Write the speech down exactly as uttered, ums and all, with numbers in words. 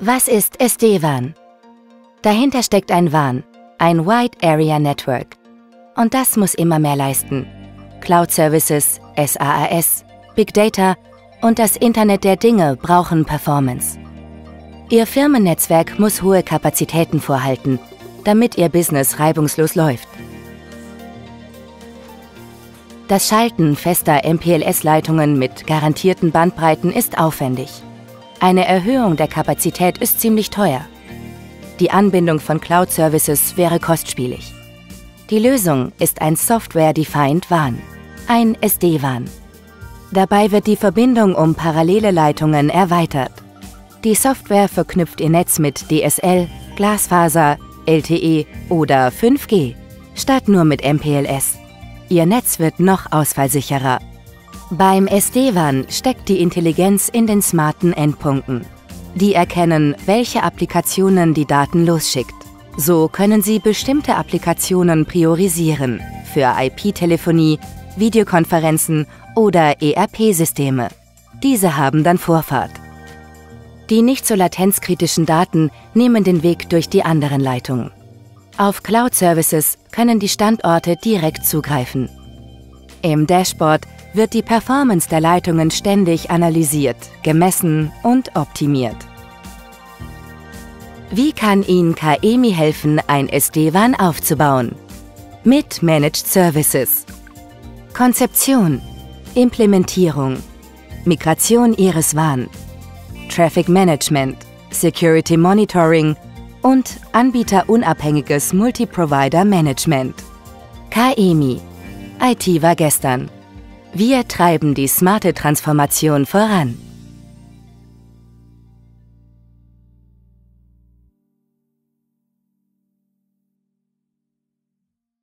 Was ist S D WAN? Dahinter steckt ein W A N, ein Wide Area Network. Und das muss immer mehr leisten. Cloud Services, SaaS, Big Data und das Internet der Dinge brauchen Performance. Ihr Firmennetzwerk muss hohe Kapazitäten vorhalten, damit Ihr Business reibungslos läuft. Das Schalten fester M P L S-Leitungen mit garantierten Bandbreiten ist aufwendig. Eine Erhöhung der Kapazität ist ziemlich teuer. Die Anbindung von Cloud-Services wäre kostspielig. Die Lösung ist ein Software-Defined W A N, ein S D WAN. Dabei wird die Verbindung um parallele Leitungen erweitert. Die Software verknüpft Ihr Netz mit D S L, Glasfaser, L T E oder fünf G, statt nur mit M P L S. Ihr Netz wird noch ausfallsicherer. Beim S D WAN steckt die Intelligenz in den smarten Endpunkten. Die erkennen, welche Applikationen die Daten losschickt. So können Sie bestimmte Applikationen priorisieren für I P-Telefonie, Videokonferenzen oder E R P-Systeme. Diese haben dann Vorfahrt. Die nicht so latenzkritischen Daten nehmen den Weg durch die anderen Leitungen. Auf Cloud-Services können die Standorte direkt zugreifen. Im Dashboard wird die Performance der Leitungen ständig analysiert, gemessen und optimiert. Wie kann Ihnen KAEMI helfen, ein S D WAN aufzubauen? Mit Managed Services. Konzeption, Implementierung, Migration Ihres W A N, Traffic Management, Security Monitoring und anbieterunabhängiges Multi-Provider-Management. KAEMI. I T war gestern. Wir treiben die smarte Transformation voran.